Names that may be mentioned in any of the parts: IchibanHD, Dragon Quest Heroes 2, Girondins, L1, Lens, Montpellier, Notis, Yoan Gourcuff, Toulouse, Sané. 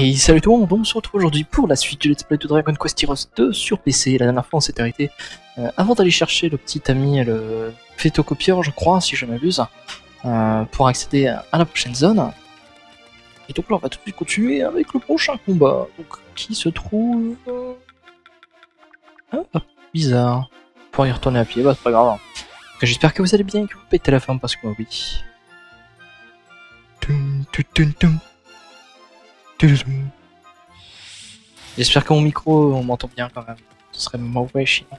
Et salut tout le monde, on se retrouve aujourd'hui pour la suite du Let's Play de Dragon Quest Heroes 2 sur PC. La dernière fois on s'était arrêté avant d'aller chercher le petit ami, le photocopieur je crois, si je m'abuse, pour accéder à la prochaine zone. Et donc là on va tout de suite continuer avec le prochain combat, donc, qui se trouve... Ah, bizarre, pour y retourner à pied, bah c'est pas grave. J'espère que vous allez bien et que vous pétez la forme parce que moi oui. J'espère que mon micro, on m'entend bien quand même. Ce serait mauvais sinon.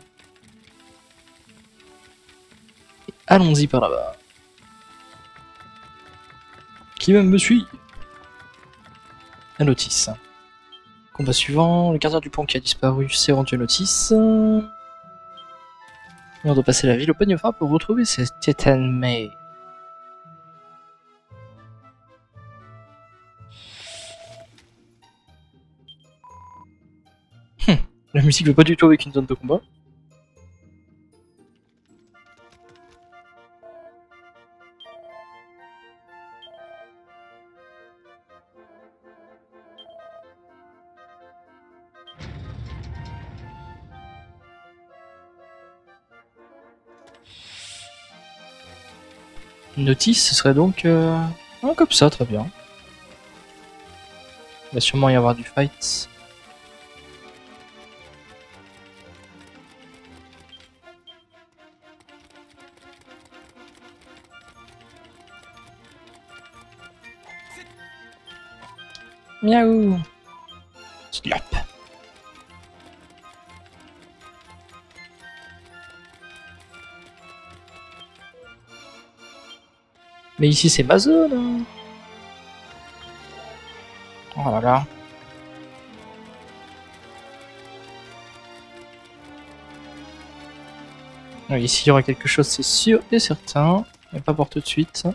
Allons-y par là-bas. Qui même me suit? Un Notis. Combat suivant, le gardien du pont qui a disparu s'est rendu à Notis. Et on doit passer la ville au peigne fin pour retrouver ses Titan May. La musique ne va pas du tout avec une zone de combat. Notis, ce serait donc comme ça, très bien. Il va sûrement y avoir du fight. Miaou. Slap. Mais ici c'est ma zone. Oh là là. Oui, ici il y aura quelque chose, c'est sûr et certain. Mais pas pour tout de suite.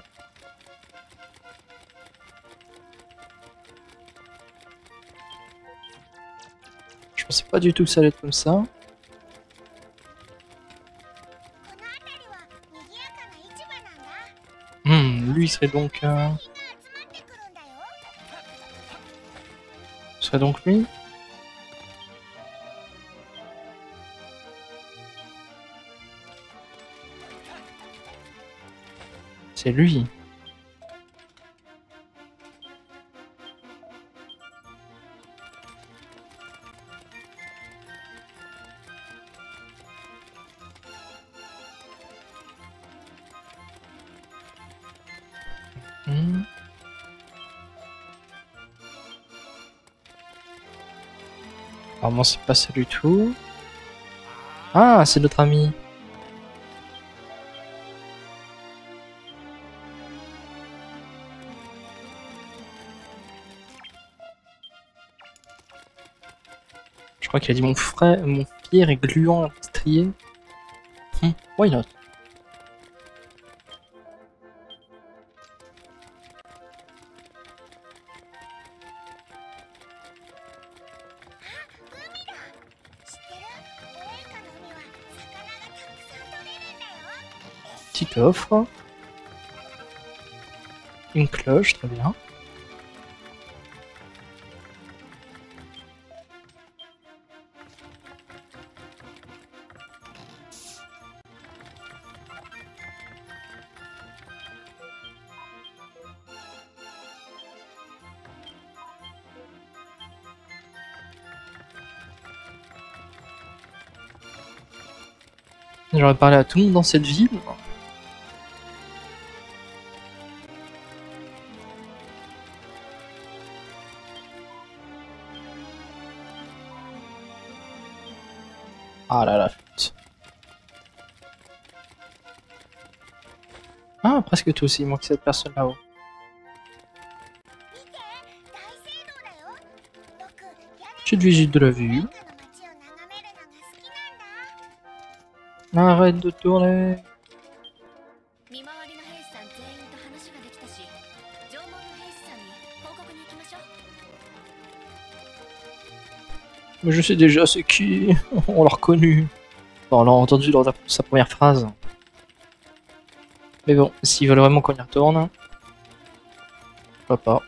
Je pensais pas du tout que ça allait être comme ça. Lui serait donc... Ce serait donc lui. C'est lui. Apparemment c'est pas ça du tout. Ah, c'est notre ami. Je crois qu'il a dit mon frère, mon fier est gluant à trier. Why not? Petite offre, une cloche, très bien. J'aurais parlé à tout le monde dans cette ville. Ah là là, putain. Ah, presque tous, il manque cette personne là-haut. Petite visite de la vue. Arrête de tourner. Mais je sais déjà c'est qui, on l'a reconnu. Bon, on l'a entendu dans sa première phrase. Mais bon, s'ils veulent vraiment qu'on y retourne, pourquoi pas.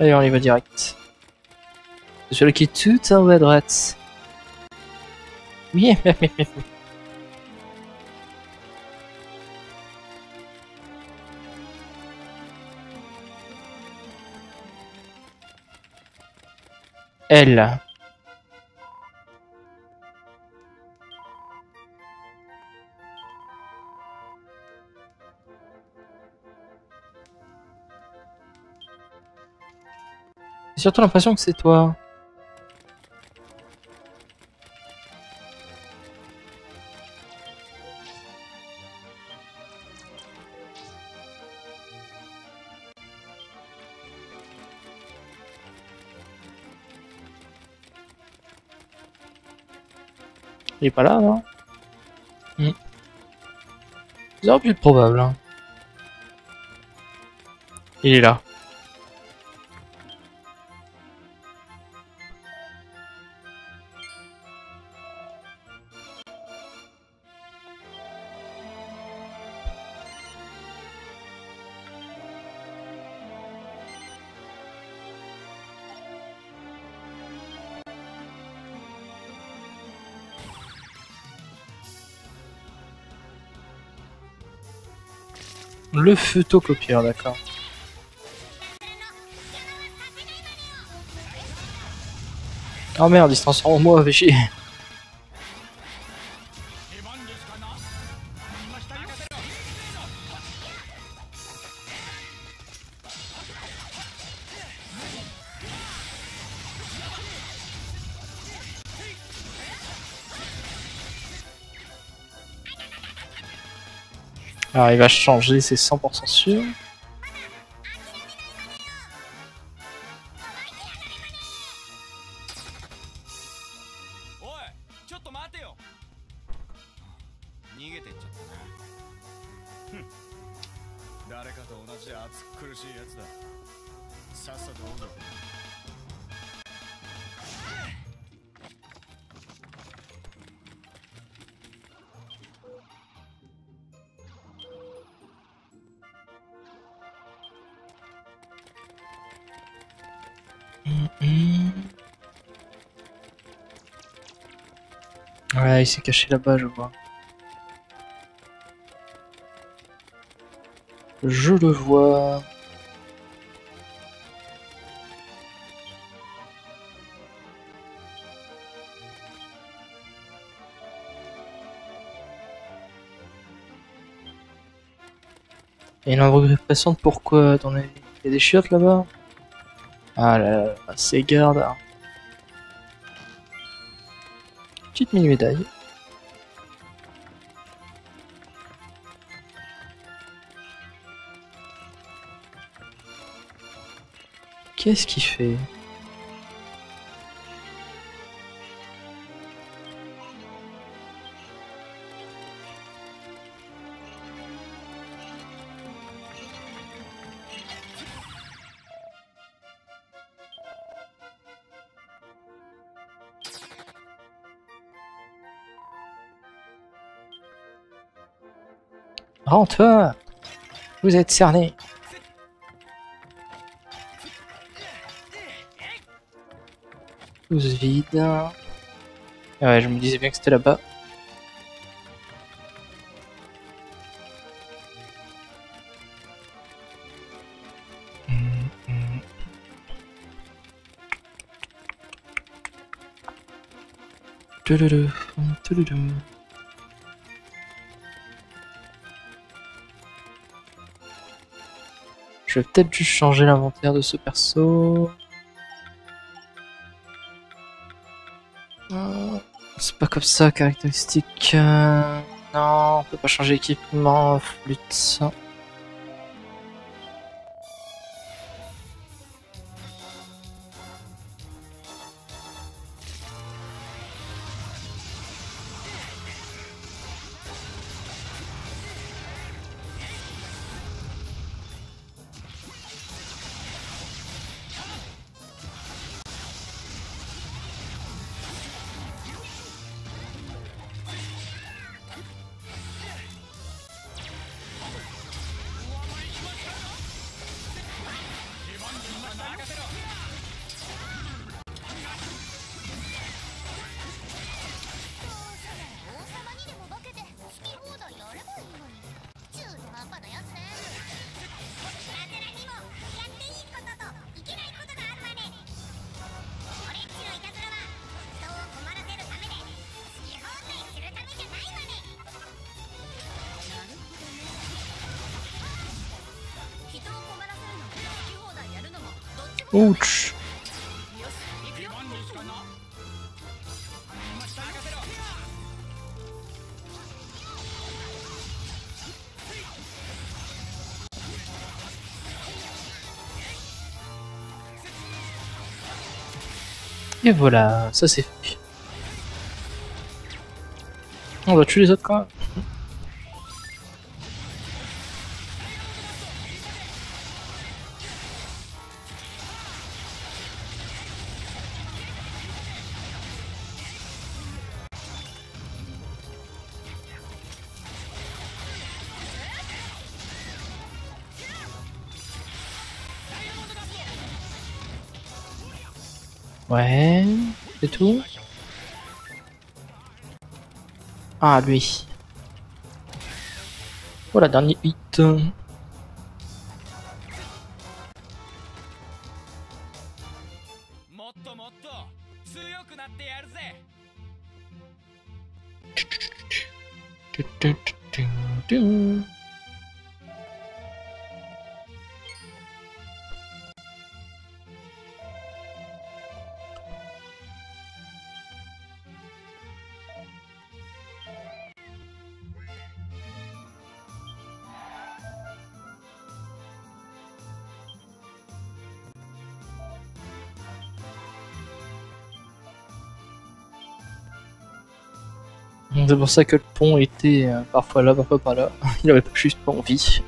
Allez, on y va direct. C'est celui qui est tout en haut à droite. Oui, elle. J'ai surtout l'impression que c'est toi. Il est pas là, non? C'est un peu plus probable. Hein. Il est là. Le photocopieur, d'accord. Oh merde, il se transforme en moi, fais chier. Alors il va changer, c'est 100% sûr. Ouais, il s'est caché là-bas, je vois. Je le vois. Il y a une enveloppe passante, pourquoi dans les... Il y a des chiottes là-bas. Ah là là, c'est garde. Petite mini-médaille. Qu'est-ce qu'il fait? Rentre, vous êtes cerné. Tout se vide. Ouais, je me disais bien que c'était là-bas. Je vais peut-être juste changer l'inventaire de ce perso. C'est pas comme ça, caractéristique. Non, on peut pas changer équipement, flûte. ¡Ouch! Et voilà, ça c'est fait. On doit tuer les autres quand même. Ouais, c'est tout. Ah, lui. Voilà, dernier hit. C'est pour ça que le pont était parfois là, parfois pas là. Il avait juste pas envie.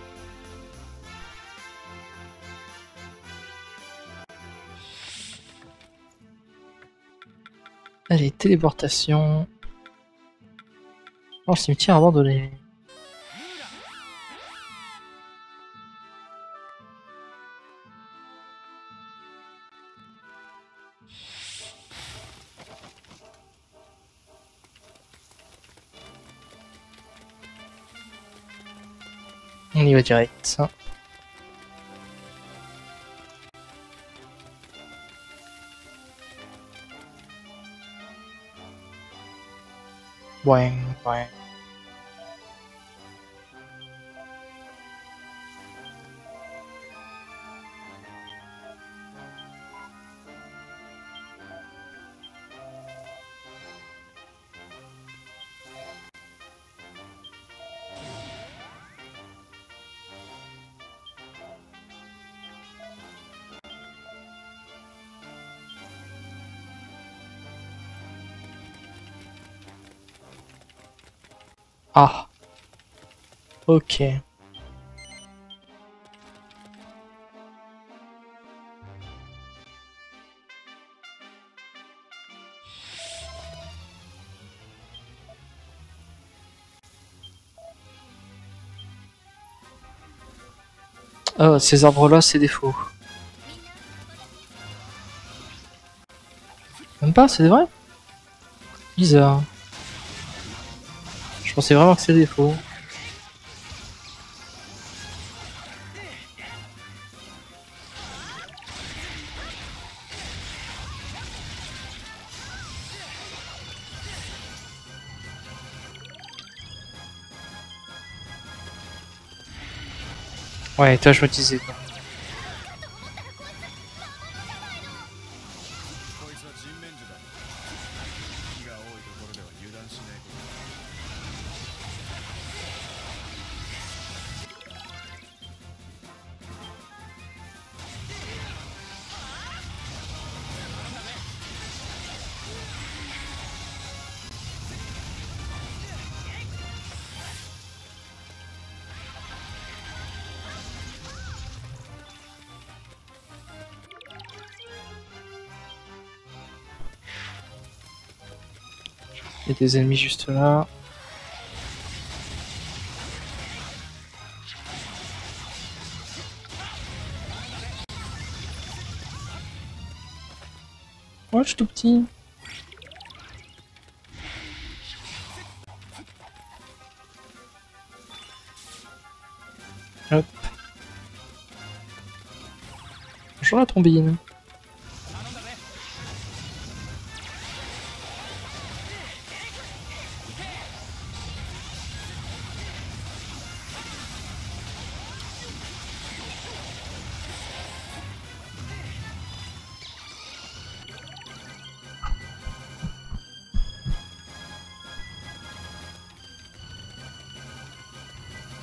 Allez, téléportation. Oh, cimetière abandonné. On y va direct. Ouais, ouais. Ah, ok. Ah, ces arbres-là, c'est des faux. Même pas, c'est vrai? Bizarre. Je pensais vraiment que c'est des faux. Ouais, toi je me disais. Il y a des ennemis juste là. Ouais, je suis tout petit. Hop. Bonjour la trombine.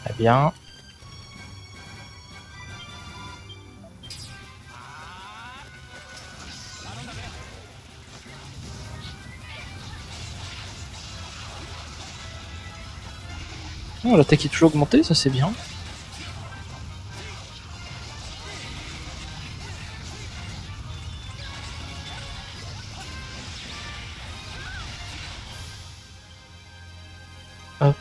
Très bien. Oh, l'attaque est toujours augmentée, ça c'est bien. Hop.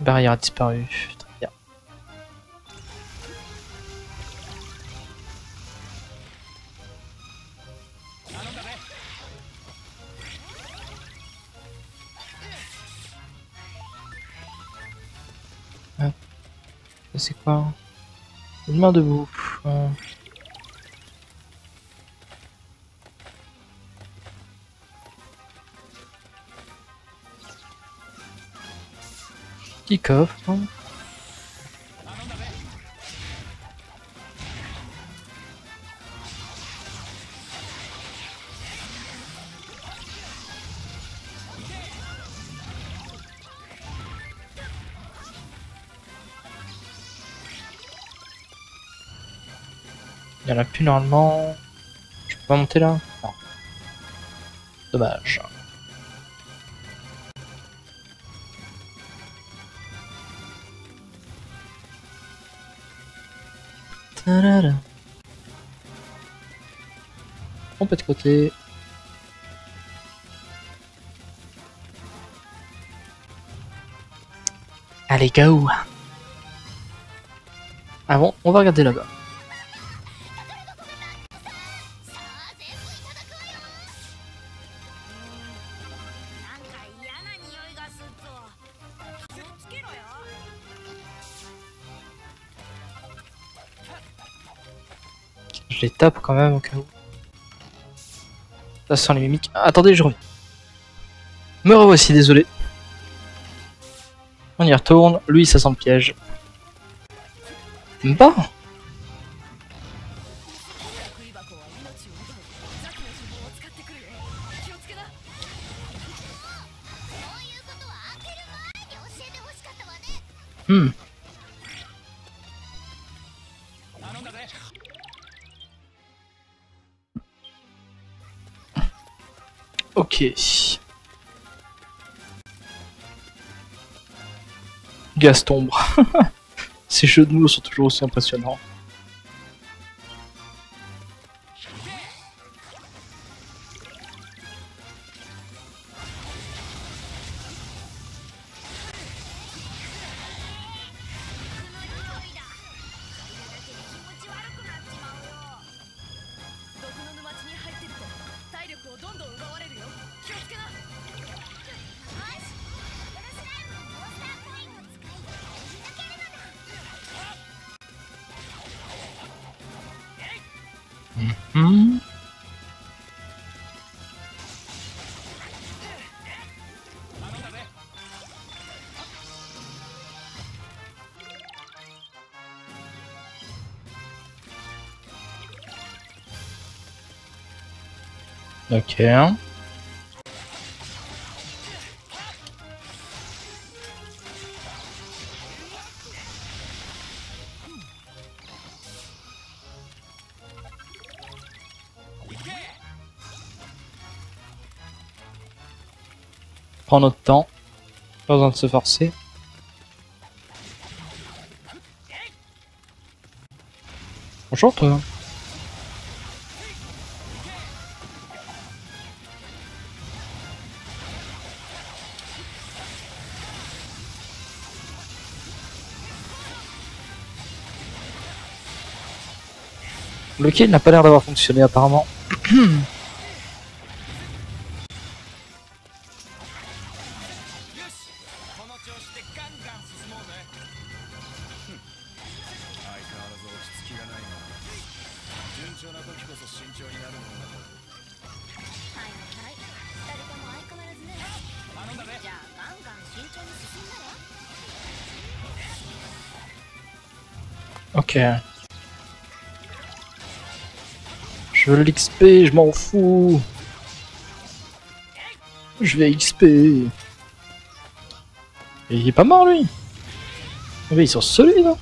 Barrière a disparu. Très bien. C'est quoi? Une main debout. Qui coffre. Il n'y en a plus normalement. Je peux pas monter là? Non. Dommage. On peut de côté. Allez, go! Ah bon, on va regarder là-bas. Je les tape quand même au cas où. Ça sent les mimiques. Ah, attendez, je reviens. Me revoici, désolé. On y retourne. Lui, ça sent le piège. Bon. Ok. Gastombre. Ces jeux de mots sont toujours aussi impressionnants. Ok. Prends notre temps, pas besoin de se forcer. Bonjour toi. Le kill n'a pas l'air d'avoir fonctionné apparemment. Ok. Je veux l'XP, je m'en fous. Je vais XP. Et il est pas mort lui. Avviso solido.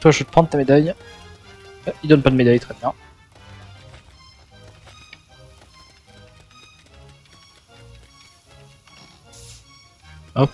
Toi, je vais te prendre ta médaille. Il donne pas de médaille, très bien. Hop.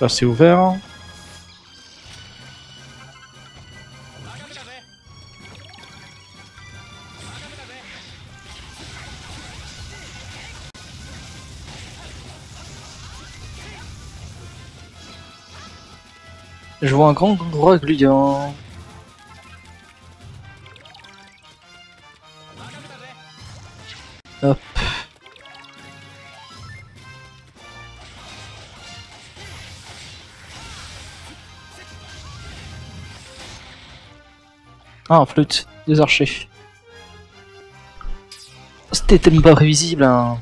Là c'est ouvert. Je vois un grand dragulion. Hop. Ah, flûte, des archers. C'était tellement pas prévisible, hein.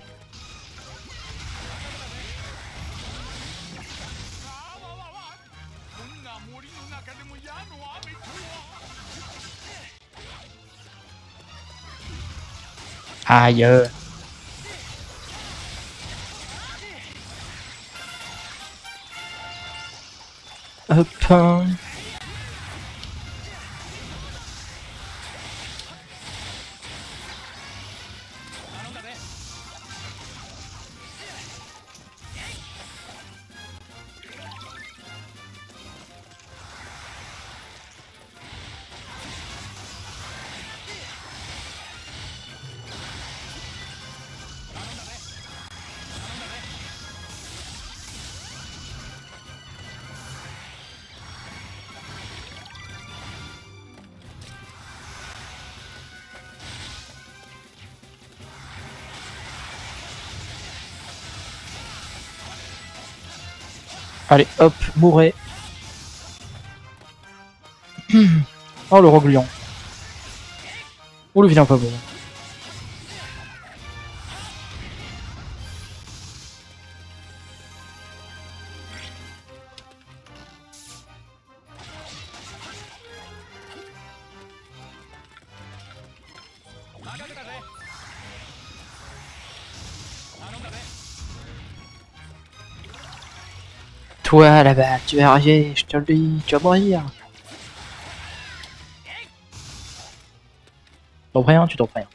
Aïe. Hop, hein. Allez, hop, mourrez. Oh, le roglion. Oh, le vilain pas bon. Toi là-bas, tu vas arriver, je te le dis, tu vas mourir. T'en prends rien, tu t'en prends rien.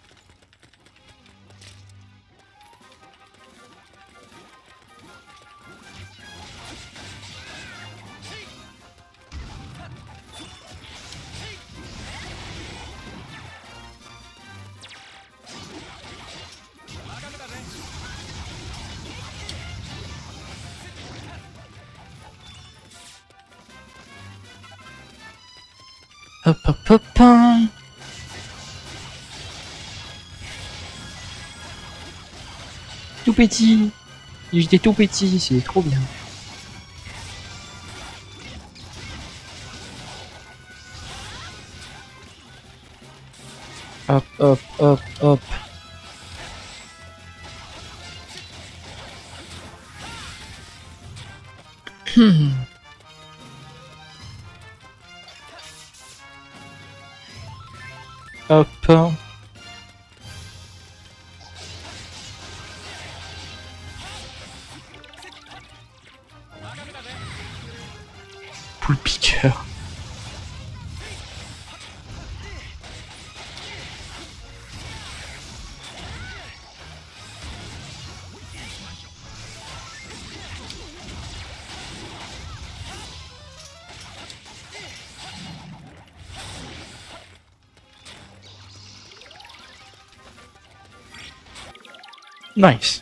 Hop hop hop hein. Tout petit. J'étais tout petit, c'est trop bien. Hop hop hop hop. Hop. Poule piqueur. Nice.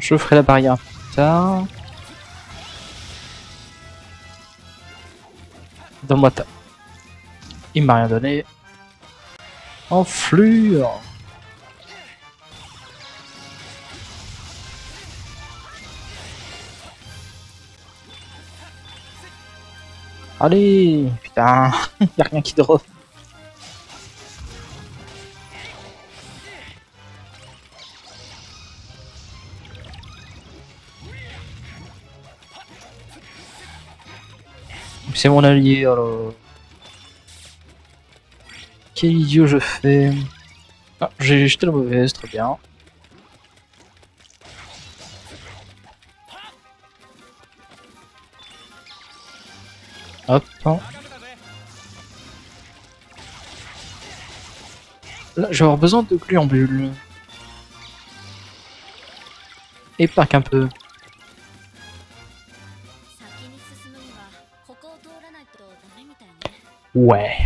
Je ferai la barrière plus tard. Donne-moi ta. Il m'a rien donné. Enflure. Allez, putain, y'a rien qui drop. C'est mon allié alors. Quel idiot je fais. Ah, j'ai jeté la mauvaise, très bien. Hop. Là, je vais avoir besoin de gluambule. Et parc un peu. Ouais.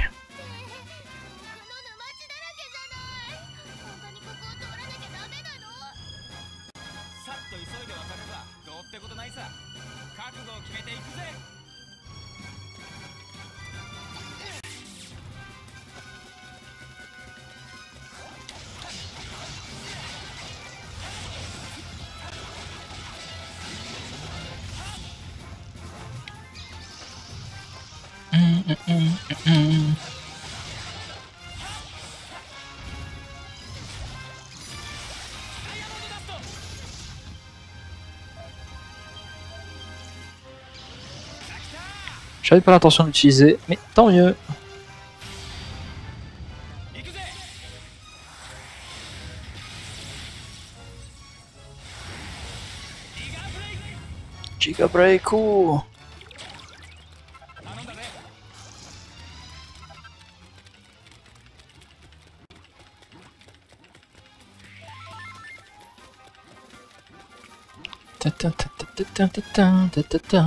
J'avais pas l'intention d'utiliser, mais tant mieux. Giga Break, oh. Ta ta ta ta ta ta ta ta ta.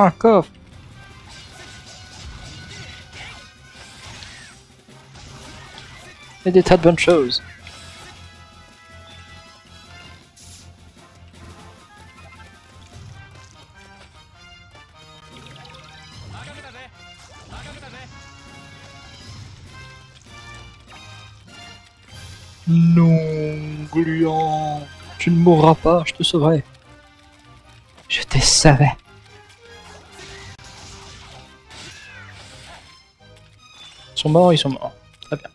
Ah, coffre. Et des tas de bonnes choses. Non, Gluant, tu ne mourras pas, je te sauverai. Je te savais. Ils sont morts, très bien.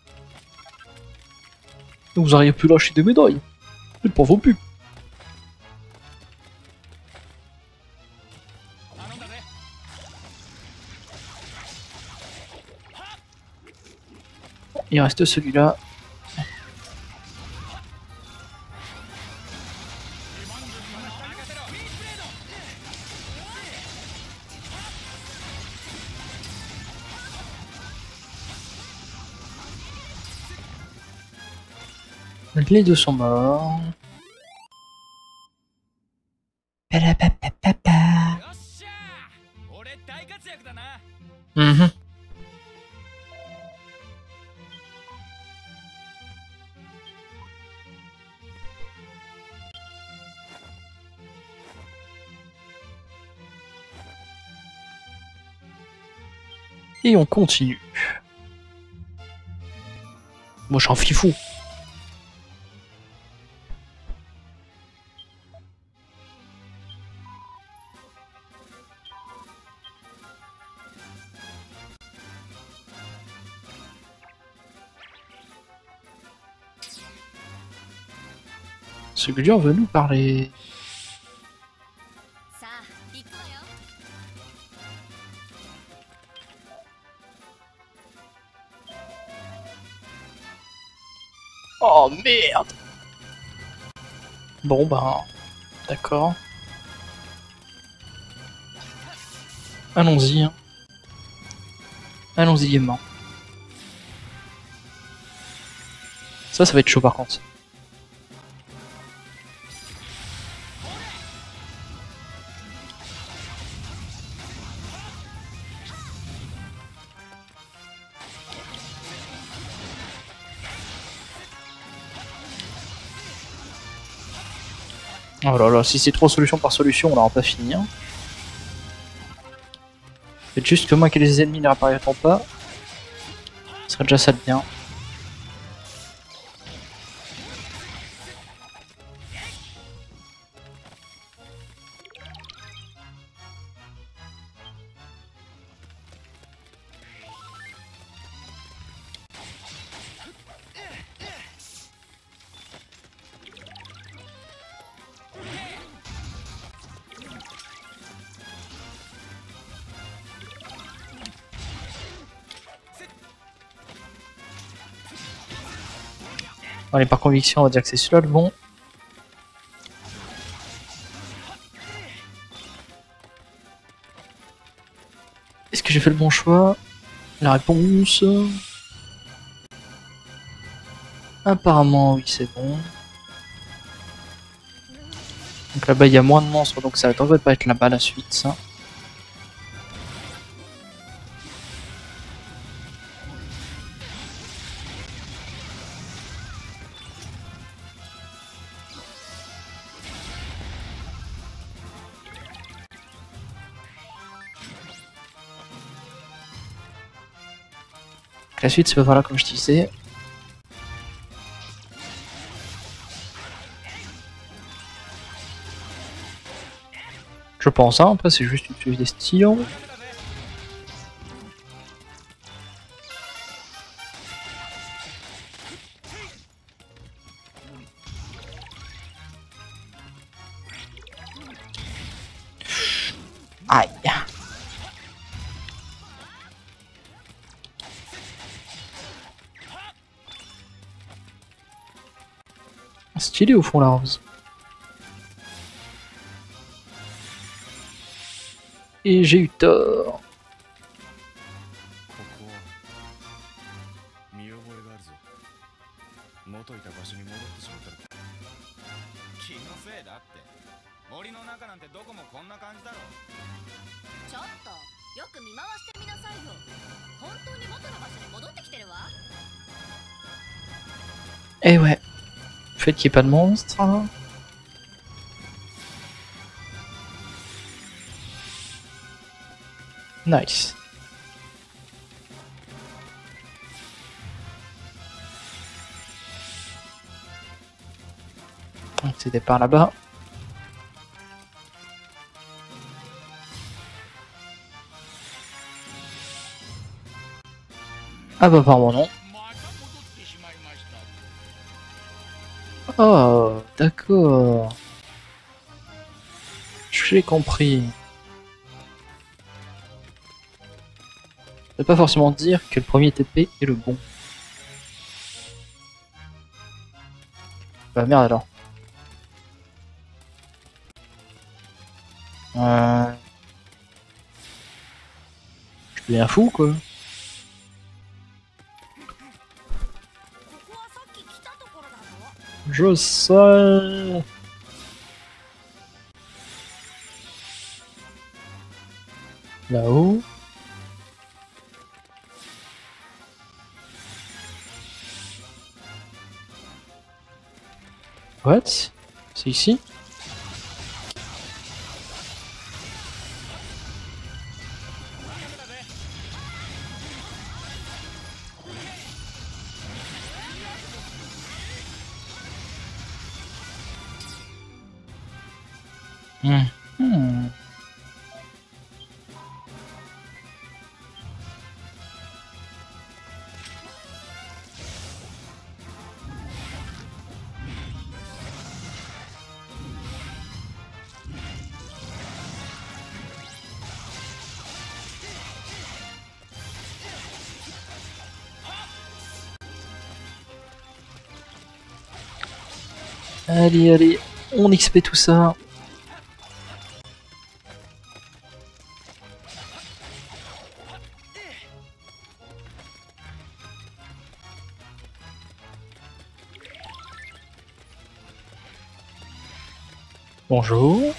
Donc vous auriez pu lâcher des médailles, mais pour vos pubs. Il reste celui-là. Les deux sont morts. Et on continue. Moi j'en fifou. Ce Gullion veut nous parler. Oh merde! Bon ben... D'accord. Allons-y. Hein. Allons-y gaiement. Ça va être chaud par contre. Oh là là, si c'est trois solutions par solution, on n'aura pas fini. Hein. Faites juste que moi que les ennemis ne réapparaîtront pas. Ce serait déjà ça de bien. Allez, par conviction, on va dire que c'est celui-là le bon. Est-ce que j'ai fait le bon choix? La réponse... Apparemment, oui, c'est bon. Donc là-bas, il y a moins de monstres, donc ça devrait pas être là-bas la suite, ça. La suite, c'est pas par là comme je disais. Je pense, hein, après c'est juste une suite des stylos. Aïe. Stylé au fond la rose. Et j'ai eu tort. Eh ouais. Fait qu'il n'y ait pas de monstre. Hein. Nice. C'était par là-bas. Ah bah pardon non. Oh, d'accord. J'ai compris. Ça veut pas forcément dire que le premier TP est le bon. Bah merde alors. Je suis bien fou quoi. Je sais... Là-haut... What? C'est ici? Allez, allez, on XP tout ça. Bonjour.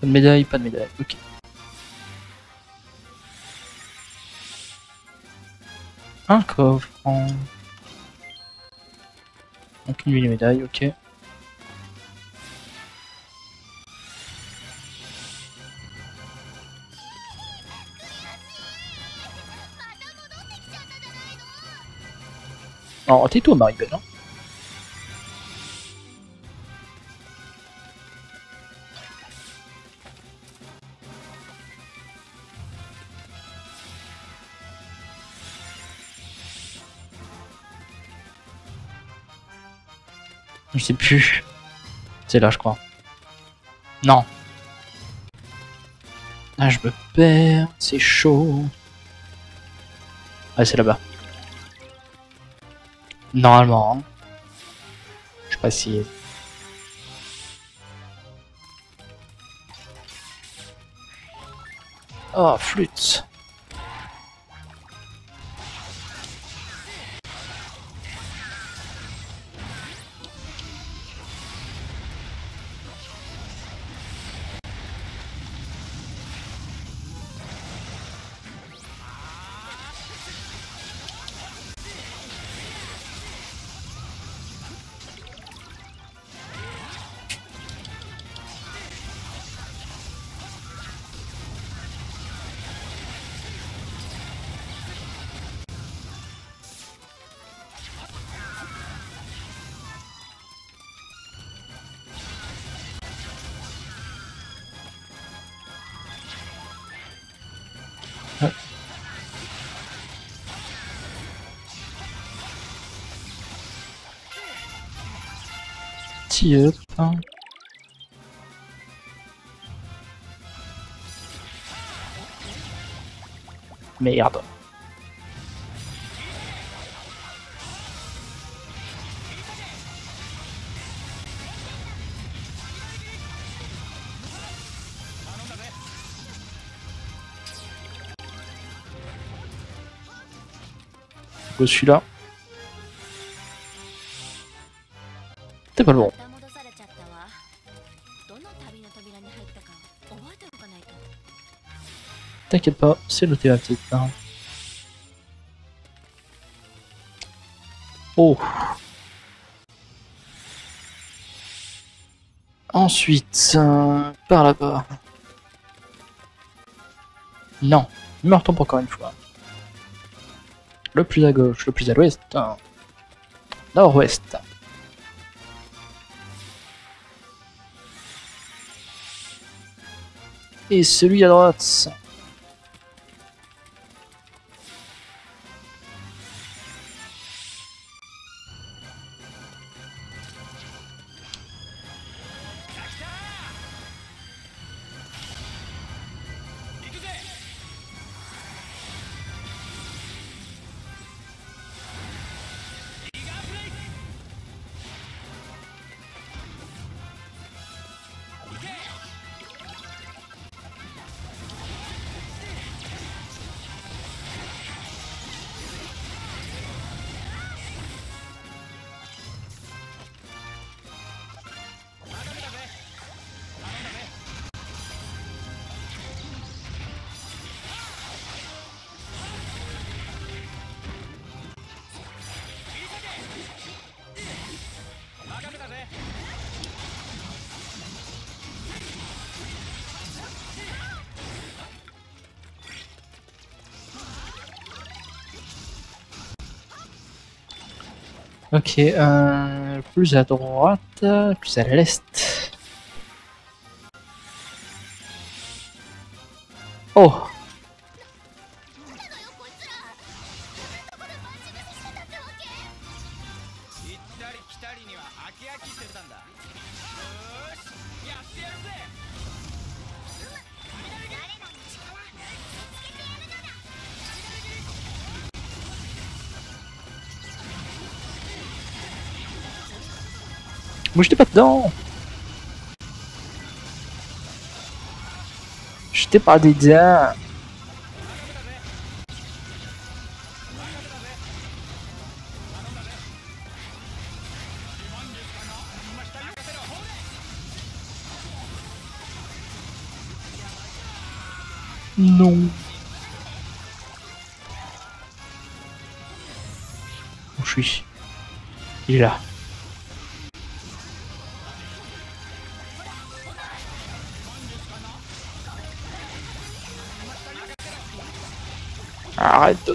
Pas de médaille, pas de médaille, ok. Un coffre en... Donc une médaille, ok. Alors tais-toi Maribel, hein. Je sais plus. C'est là, je crois. Non. Ah, je me perds. C'est chaud. Ouais, c'est là-bas. Normalement. Hein. Je sais pas si... Oh, flûte. Up. Merde. Je suis là. T'es pas le bon. T'inquiète pas, c'est noté la petite. Hein. Oh. Ensuite, par là-bas. Non, il me retombe encore une fois. Le plus à gauche, le plus à l'ouest. Hein. Nord-ouest. Et celui à droite. Ok, plus à droite, plus à l'est. Oh. Moi j'étais pas dedans. J'étais pas dedans. Non. Où je suis? Il est là. Arrête de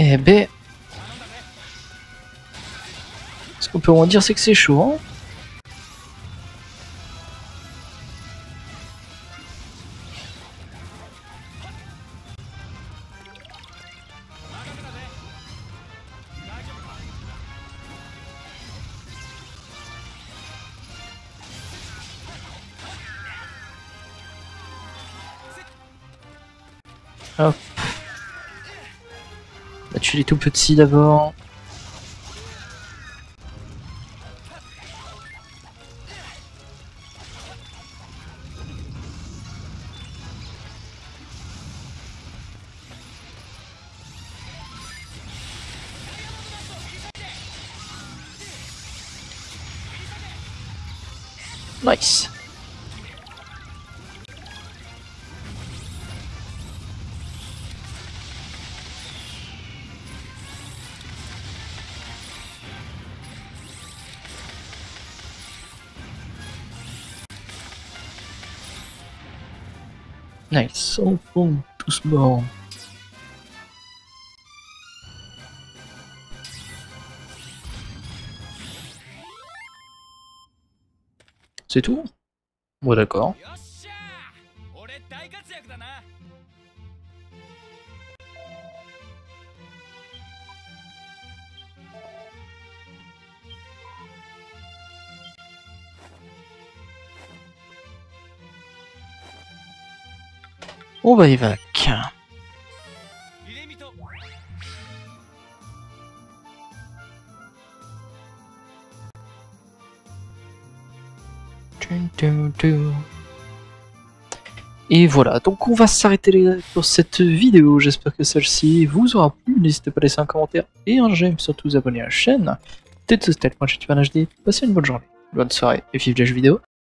Eh ben, ce qu'on peut en dire, c'est que c'est chaud, hein. Hop. Là, tu les tout petits d'abord. Nice. Nice, au fond, tous morts. C'est tout? Bon, d'accord. On va évacuer. Et voilà, donc on va s'arrêter pour cette vidéo. J'espère que celle-ci vous aura plu. N'hésitez pas à laisser un commentaire et un j'aime, surtout vous abonner à la chaîne. C'était IchibanHD, passez une bonne journée, bonne soirée et vive les jeux vidéo.